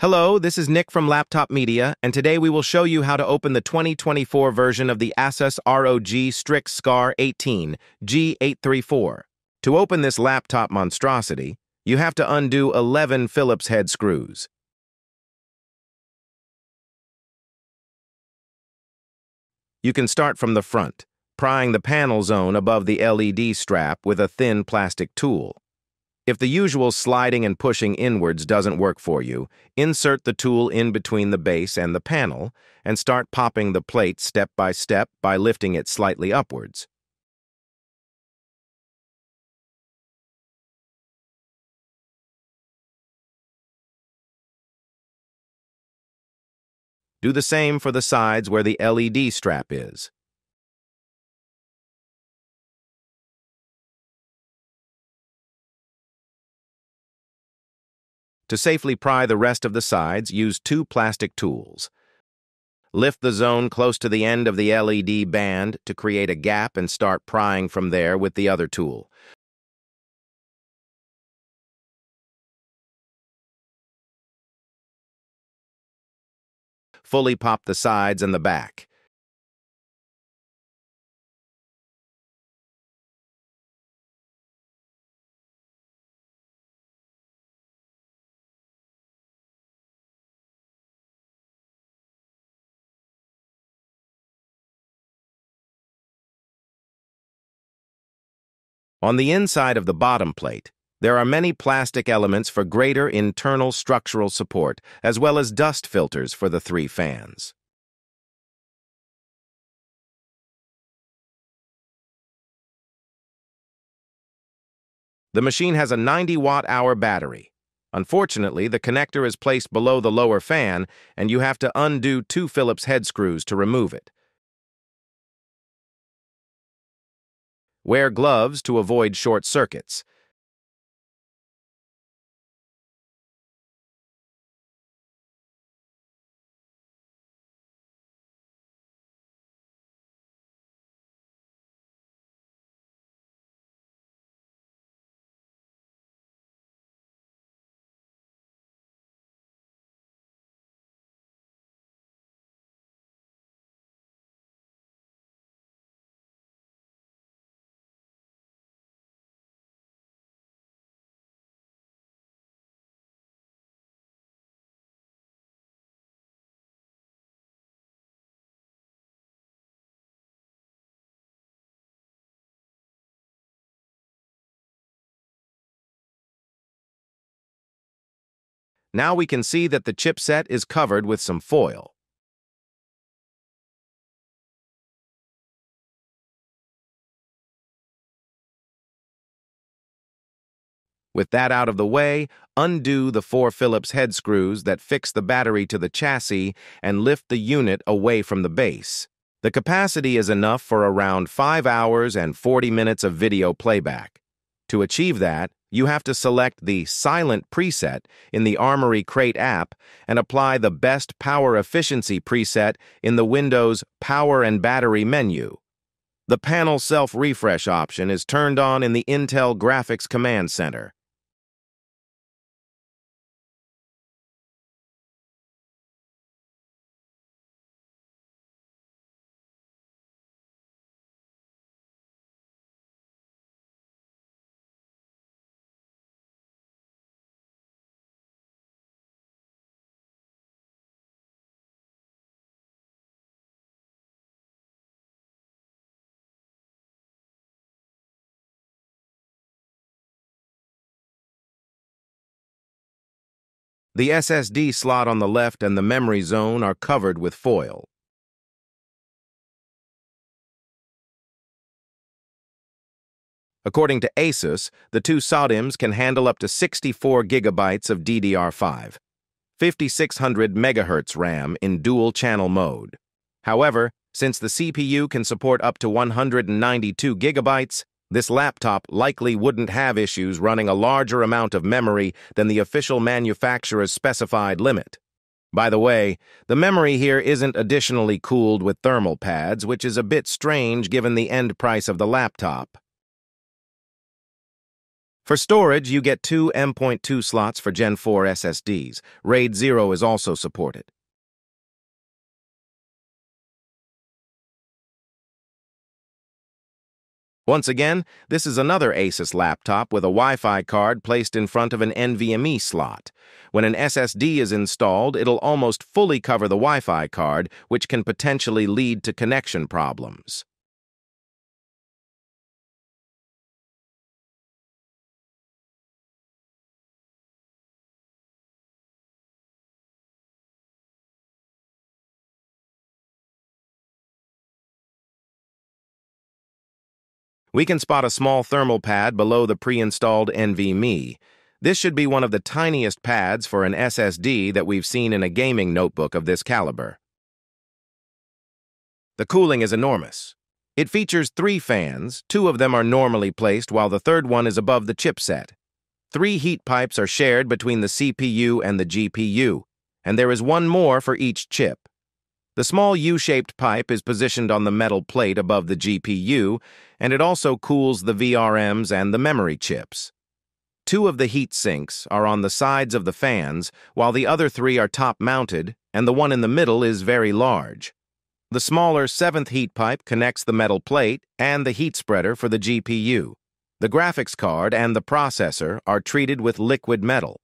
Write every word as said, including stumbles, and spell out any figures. Hello, this is Nick from Laptop Media, and today we will show you how to open the twenty twenty-four version of the ASUS R O G Strix Scar eighteen G eight thirty-four. To open this laptop monstrosity, you have to undo eleven Phillips head screws. You can start from the front, prying the panel zone above the L E D strap with a thin plastic tool. If the usual sliding and pushing inwards doesn't work for you, insert the tool in between the base and the panel and start popping the plate step by step by lifting it slightly upwards. Do the same for the sides where the L E D strap is. To safely pry the rest of the sides, use two plastic tools. Lift the zone close to the end of the L E D band to create a gap and start prying from there with the other tool. Fully pop the sides and the back. On the inside of the bottom plate, there are many plastic elements for greater internal structural support, as well as dust filters for the three fans. The machine has a ninety watt hour battery. Unfortunately, the connector is placed below the lower fan, and you have to undo two Phillips head screws to remove it. Wear gloves to avoid short circuits. Now we can see that the chipset is covered with some foil. With that out of the way, undo the four Phillips head screws that fix the battery to the chassis and lift the unit away from the base. The capacity is enough for around five hours and forty minutes of video playback. To achieve that, you have to select the Silent preset in the Armory Crate app and apply the Best Power Efficiency preset in the Windows Power and Battery menu. The Panel Self-Refresh option is turned on in the Intel Graphics Command Center. The S S D slot on the left and the memory zone are covered with foil. According to ASUS, the two SODIMs can handle up to sixty-four gigabytes of D D R five, fifty-six hundred megahertz RAM in dual-channel mode. However, since the C P U can support up to one hundred ninety-two gigabytes, this laptop likely wouldn't have issues running a larger amount of memory than the official manufacturer's specified limit. By the way, the memory here isn't additionally cooled with thermal pads, which is a bit strange given the end price of the laptop. For storage, you get two M dot two slots for Gen four S S Ds. RAID zero is also supported. Once again, this is another ASUS laptop with a Wi-Fi card placed in front of an N V M e slot. When an S S D is installed, it'll almost fully cover the Wi-Fi card, which can potentially lead to connection problems. We can spot a small thermal pad below the pre-installed N V M e. This should be one of the tiniest pads for an S S D that we've seen in a gaming notebook of this caliber. The cooling is enormous. It features three fans, two of them are normally placed while the third one is above the chipset. Three heat pipes are shared between the C P U and the G P U, and there is one more for each chip. The small U-shaped pipe is positioned on the metal plate above the G P U, and it also cools the V R Ms and the memory chips. Two of the heat sinks are on the sides of the fans, while the other three are top-mounted, and the one in the middle is very large. The smaller seventh heat pipe connects the metal plate and the heat spreader for the G P U. The graphics card and the processor are treated with liquid metal.